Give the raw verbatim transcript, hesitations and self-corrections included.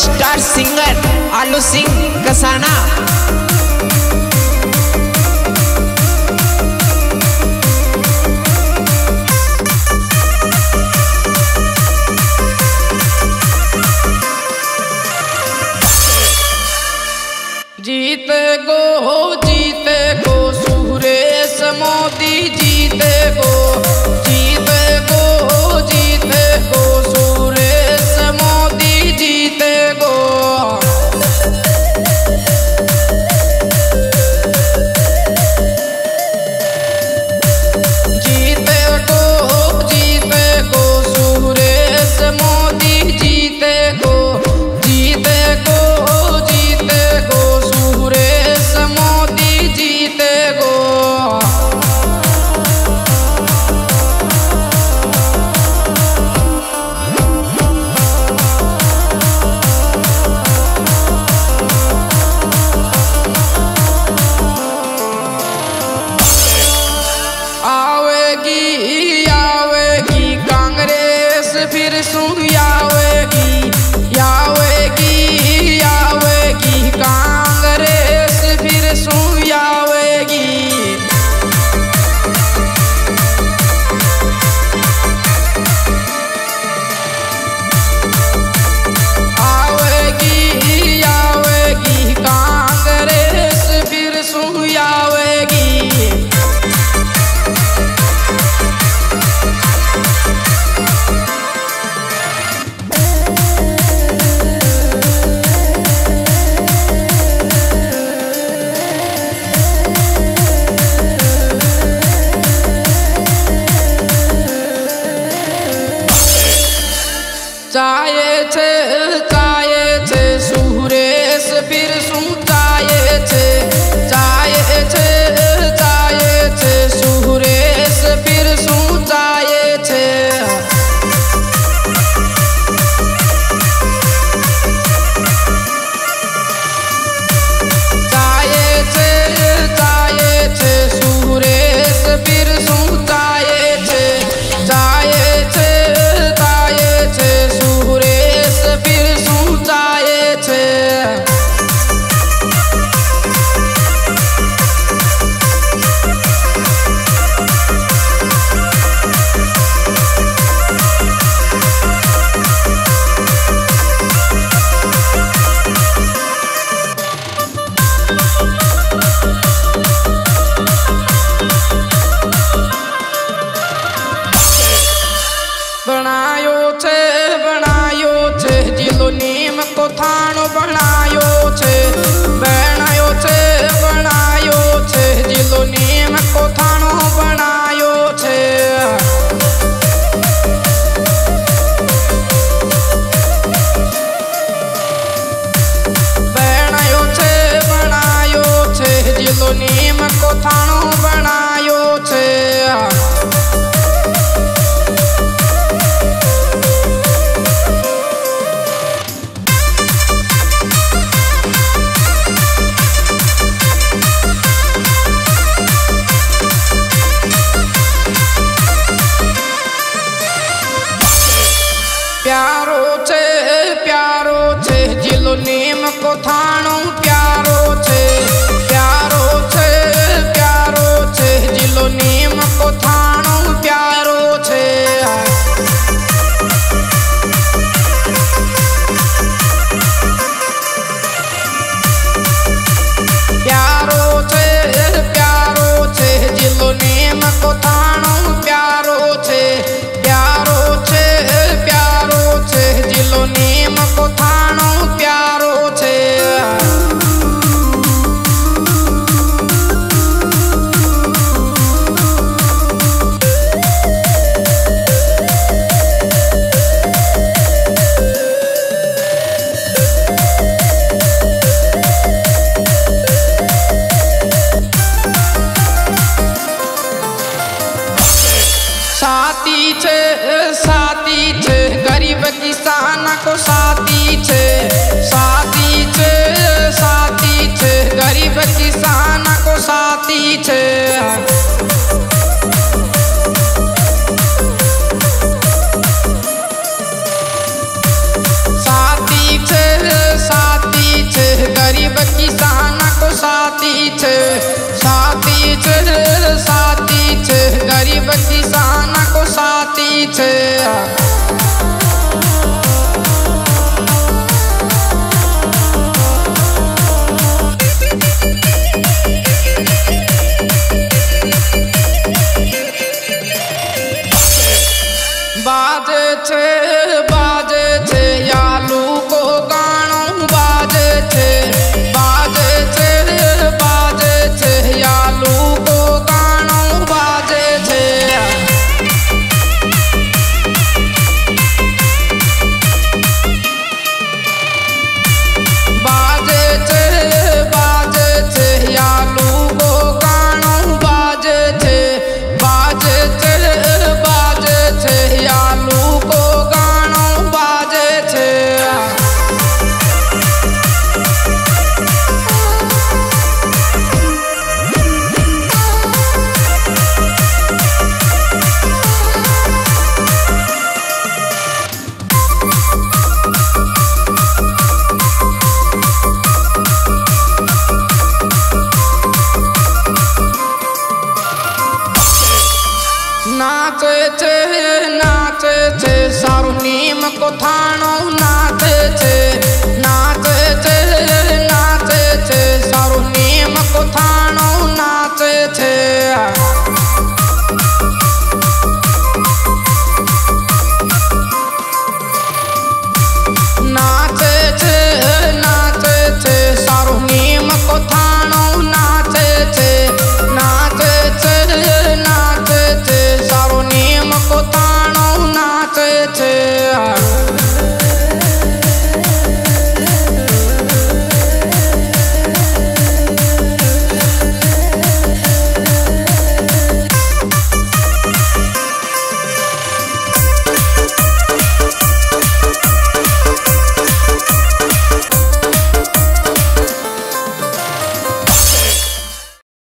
Star singer आलू सिंह कसाना। जीत गो हो जीत गो सुरेश मोदी जीत गो जीत गो हो जीत गो सुरेश मोदी जीत गो। जीत गो हो जीत गो सुरेश मोदी जीत गो जीत गो हो जीत गो सुरेश मोदी जीत गो। फिर सुन आवेगी आवेगी आवेगी कांग्रेस फिर सुन आवेगी। आवेगी आवेगी कांग्रेस फिर सुन आवेगी। चाये छे चाये छे सुरेश फिर सु चाये छे चाये छे चाये छे सुरेश फिर सु चाये छे। चाये छे चाये छे सुरेश फिर सु चाये छे चाये छे चाये छे सुरेश फिर सु चाये छे। बनायो छे बनायो छे जिलो नीम को थानो बनायो छे बनायो छे बनायो छे जिलो नीम को थानो बनायो छे। बनायो छे बनायो छे जिलो नीम को थानो बनायो छे। प्यारो छे प्यारो छे जिलो नीम को थानो प्यारो छे प्यारो छे प्यारो छे जिलो नीम को थानो प्यारो छे। प्यारो छे प्यारो छे जिलो नीम को थानो प्यारो छे प्यारो छे प्यारो छे जिलो नीम को थानो प्यारो छे। साथी छे साथी छे गरीब किसान को साथी छे साथी छे साथी छे गरीब किसान को साथी छे। साथी छे पीछे आ। बाजे छे बाजे छे आलू को गाणो बाजे छे बाजे छे बाजे छे आलू को गाणो बाजे छे। बाजे छे बाजे छे आलू को गाणो बाजे छे बाजे छे बाजे छे आलू को गाणो बाजे छे। नाचे छे नाचे छे सारू नीम को थाणो